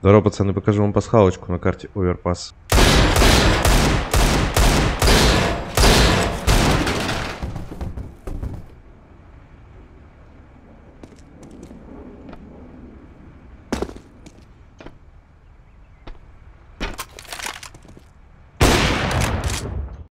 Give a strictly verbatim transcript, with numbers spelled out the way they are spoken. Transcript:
Здорово, пацаны, покажу вам пасхалочку на карте Оверпас.